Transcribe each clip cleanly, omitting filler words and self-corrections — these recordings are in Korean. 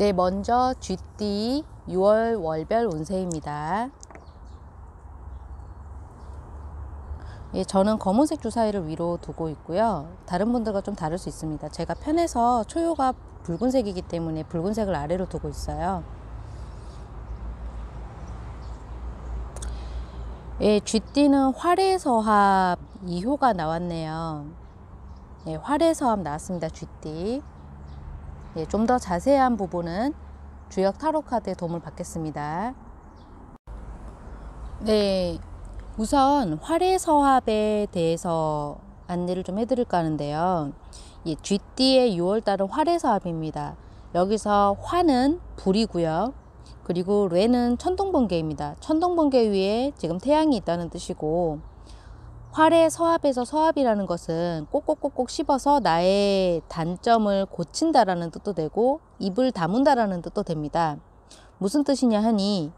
네, 먼저 쥐띠 6월 월별 운세입니다. 예, 저는 검은색 주사위를 위로 두고 있고요. 다른 분들과 좀 다를 수 있습니다. 제가 편해서 초요가 붉은색이기 때문에 붉은색을 아래로 두고 있어요. 예, 쥐띠는 활해서합 2호가 나왔네요. 예, 활해서합 나왔습니다. 쥐띠. 예, 좀 더 자세한 부분은 주역 타로 카드의 도움을 받겠습니다. 네, 우선 활해서합에 대해서 안내를 좀 해드릴까 하는데요. 예, 쥐띠의 6월달은 활해서합입니다. 여기서 화는 불이고요. 그리고 뢰는 천둥번개입니다. 천둥번개 위에 지금 태양이 있다는 뜻이고, 활해서합에서 서합이라는 것은 꼭꼭꼭꼭 씹어서 나의 단점을 고친다라는 뜻도 되고 입을 다문다라는 뜻도 됩니다. 무슨 뜻이냐 하니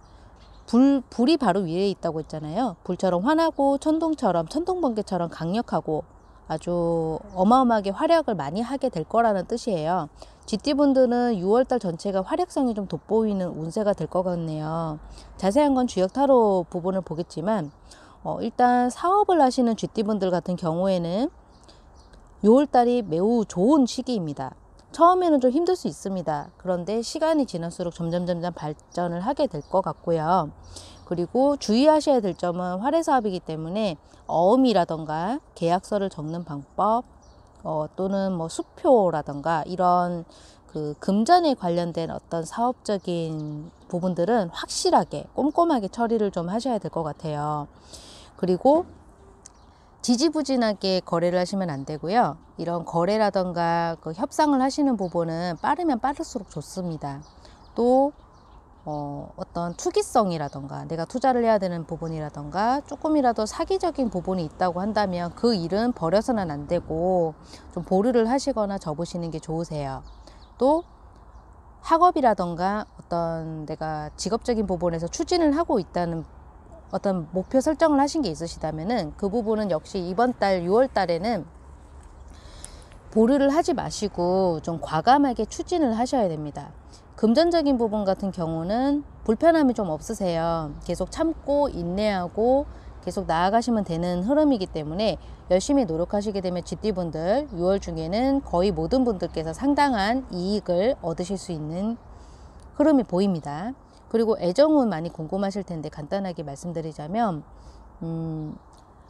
불이 바로 위에 있다고 했잖아요. 불처럼 환하고 천둥처럼 천둥번개처럼 강력하고 아주 어마어마하게 활약을 많이 하게 될 거라는 뜻이에요. 쥐띠분들은 6월달 전체가 활약성이 좀 돋보이는 운세가 될 것 같네요. 자세한 건 주역 타로 부분을 보겠지만 일단 사업을 하시는 쥐띠분들 같은 경우에는 6월달이 매우 좋은 시기입니다. 처음에는 좀 힘들 수 있습니다. 그런데 시간이 지날수록 점점 발전을 하게 될 것 같고요. 그리고 주의하셔야 될 점은 활해서합이기 때문에 어음이라던가 계약서를 적는 방법, 또는 뭐 수표라던가 이런 그 금전에 관련된 어떤 사업적인 부분들은 확실하게 꼼꼼하게 처리를 좀 하셔야 될 것 같아요. 그리고 지지부진하게 거래를 하시면 안 되고요. 이런 거래라던가 그 협상을 하시는 부분은 빠르면 빠를수록 좋습니다. 또 어떤 투기성이라던가 내가 투자를 해야 되는 부분이라던가 조금이라도 사기적인 부분이 있다고 한다면 그 일은 버려서는 안 되고 좀 보류를 하시거나 접으시는 게 좋으세요. 또 학업이라던가 어떤 내가 직업적인 부분에서 추진을 하고 있다는 어떤 목표 설정을 하신 게 있으시다면은 그 부분은 역시 이번 달 6월 달에는 보류를 하지 마시고 좀 과감하게 추진을 하셔야 됩니다. 금전적인 부분 같은 경우는 불편함이 좀 없으세요. 계속 참고 인내하고 계속 나아가시면 되는 흐름이기 때문에 열심히 노력하시게 되면 쥐띠분들 6월 중에는 거의 모든 분들께서 상당한 이익을 얻으실 수 있는 흐름이 보입니다. 그리고 애정운 많이 궁금하실 텐데 간단하게 말씀드리자면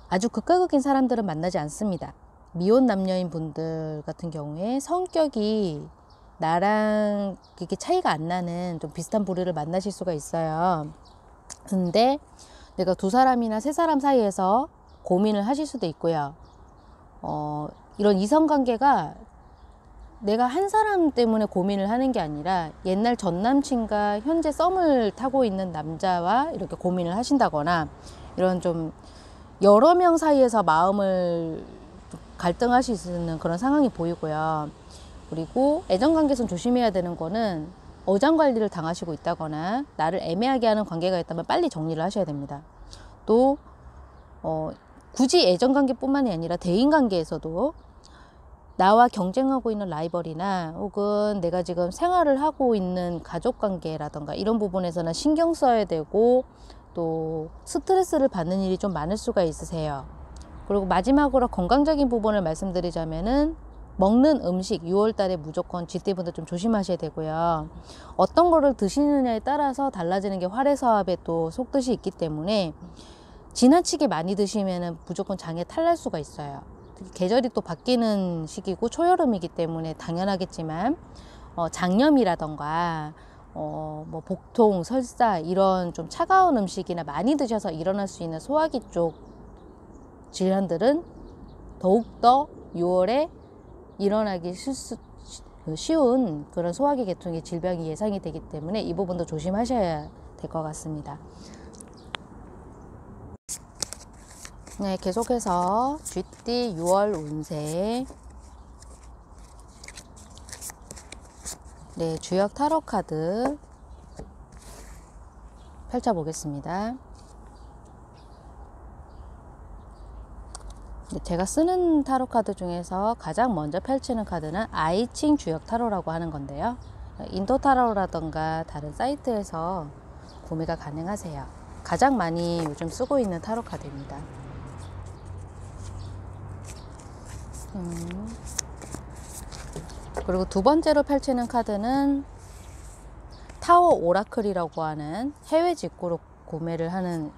아주 극과 극인 사람들은 만나지 않습니다. 미혼 남녀인 분들 같은 경우에 성격이 나랑 이렇게 차이가 안 나는 좀 비슷한 부류를 만나실 수가 있어요. 근데 내가 두 사람이나 세 사람 사이에서 고민을 하실 수도 있고요. 이런 이성관계가 내가 한 사람 때문에 고민을 하는 게 아니라 옛날 전 남친과 현재 썸을 타고 있는 남자와 이렇게 고민을 하신다거나 이런 좀 여러 명 사이에서 마음을 갈등하실 수 있는 그런 상황이 보이고요. 그리고 애정관계에서 조심해야 되는 거는 어장관리를 당하시고 있다거나 나를 애매하게 하는 관계가 있다면 빨리 정리를 하셔야 됩니다. 또 굳이 애정관계뿐만이 아니라 대인관계에서도 나와 경쟁하고 있는 라이벌이나 혹은 내가 지금 생활을 하고 있는 가족관계라던가 이런 부분에서는 신경 써야 되고 또 스트레스를 받는 일이 좀 많을 수가 있으세요. 그리고 마지막으로 건강적인 부분을 말씀드리자면은 먹는 음식 6월달에 무조건 쥐띠분들 좀 조심하셔야 되고요. 어떤 거를 드시느냐에 따라서 달라지는 게 활해서합에 또 속뜻이 있기 때문에 지나치게 많이 드시면은 무조건 장에 탈날 수가 있어요. 계절이 또 바뀌는 시기고 초여름이기 때문에 당연하겠지만 장염이라던가 뭐 복통, 설사 이런 좀 차가운 음식이나 많이 드셔서 일어날 수 있는 소화기 쪽 질환들은 더욱더 6월에 일어나기 쉬운 그런 소화기 계통의 질병이 예상이 되기 때문에 이 부분도 조심하셔야 될 것 같습니다. 네, 계속해서 쥐띠 6월 운세. 네, 주역 타로 카드 펼쳐 보겠습니다. 제가 쓰는 타로 카드 중에서 가장 먼저 펼치는 카드는 아이칭 주역 타로라고 하는 건데요. 인도타로라던가 다른 사이트에서 구매가 가능하세요. 가장 많이 요즘 쓰고 있는 타로 카드입니다. 그리고 두 번째로 펼치는 카드는 타워 오라클이라고 하는 해외 직구로 구매를 하는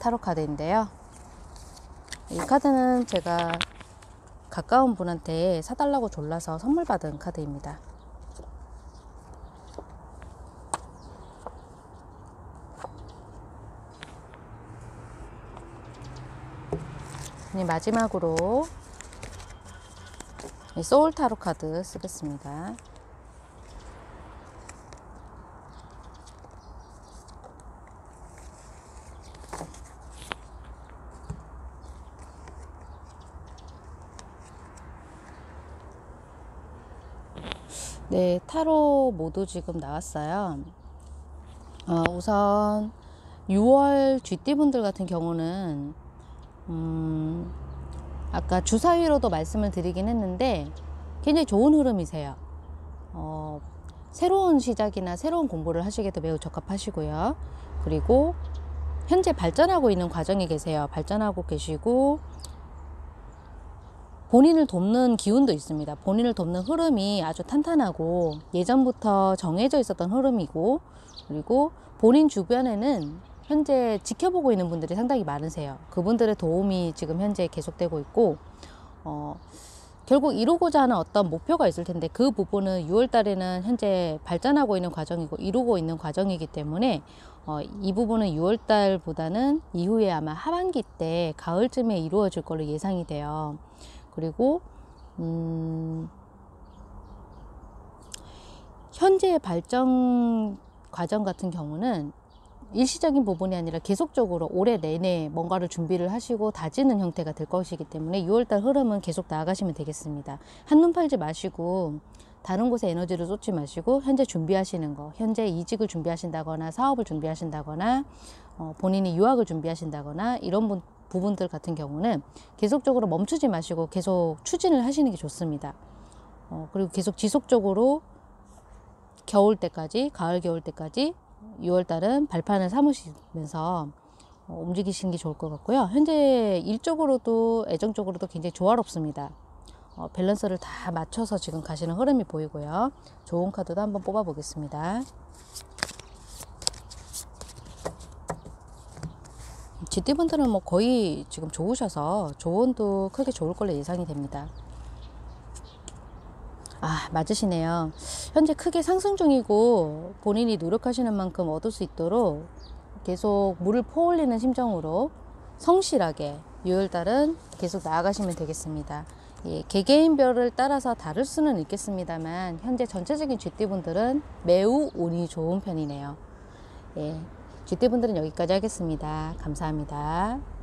타로 카드인데요. 이 카드는 제가 가까운 분한테 사달라고 졸라서 선물 받은 카드입니다. 마지막으로 소울 타로 카드 쓰겠습니다. 네, 타로 모두 지금 나왔어요. 우선 6월 쥐띠분들 같은 경우는 아까 주사위로도 말씀을 드리긴 했는데 굉장히 좋은 흐름이세요. 새로운 시작이나 새로운 공부를 하시기에도 매우 적합하시고요. 그리고 현재 발전하고 있는 과정에 계세요. 발전하고 계시고 본인을 돕는 기운도 있습니다. 본인을 돕는 흐름이 아주 탄탄하고 예전부터 정해져 있었던 흐름이고, 그리고 본인 주변에는 현재 지켜보고 있는 분들이 상당히 많으세요. 그분들의 도움이 지금 현재 계속되고 있고, 결국 이루고자 하는 어떤 목표가 있을 텐데 그 부분은 6월달에는 현재 발전하고 있는 과정이고 이루고 있는 과정이기 때문에 이 부분은 6월달보다는 이후에 아마 하반기 때 가을쯤에 이루어질 걸로 예상이 돼요. 그리고 현재의 발전 과정 같은 경우는 일시적인 부분이 아니라 계속적으로 올해 내내 뭔가를 준비를 하시고 다지는 형태가 될 것이기 때문에 6월달 흐름은 계속 나아가시면 되겠습니다. 한눈 팔지 마시고 다른 곳에 에너지를 쏟지 마시고 현재 준비하시는 거, 현재 이직을 준비하신다거나 사업을 준비하신다거나 본인이 유학을 준비하신다거나 이런 부분들 같은 경우는 계속적으로 멈추지 마시고 계속 추진을 하시는 게 좋습니다. 그리고 계속 지속적으로 겨울 때까지, 가을 겨울 때까지 6월달은 발판을 삼으시면서 움직이시는 게 좋을 것 같고요. 현재 일적으로도 애정적으로도 굉장히 조화롭습니다. 밸런스를 다 맞춰서 지금 가시는 흐름이 보이고요. 좋은 카드도 한번 뽑아보겠습니다. 쥐띠분들은 뭐 거의 지금 좋으셔서 조언도 크게 좋을 걸로 예상이 됩니다. 아, 맞으시네요. 현재 크게 상승 중이고 본인이 노력하시는 만큼 얻을 수 있도록 계속 물을 퍼올리는 심정으로 성실하게 6월달은 계속 나아가시면 되겠습니다. 예, 개개인별을 따라서 다를 수는 있겠습니다만 현재 전체적인 쥐띠분들은 매우 운이 좋은 편이네요. 예, 쥐띠분들은 여기까지 하겠습니다. 감사합니다.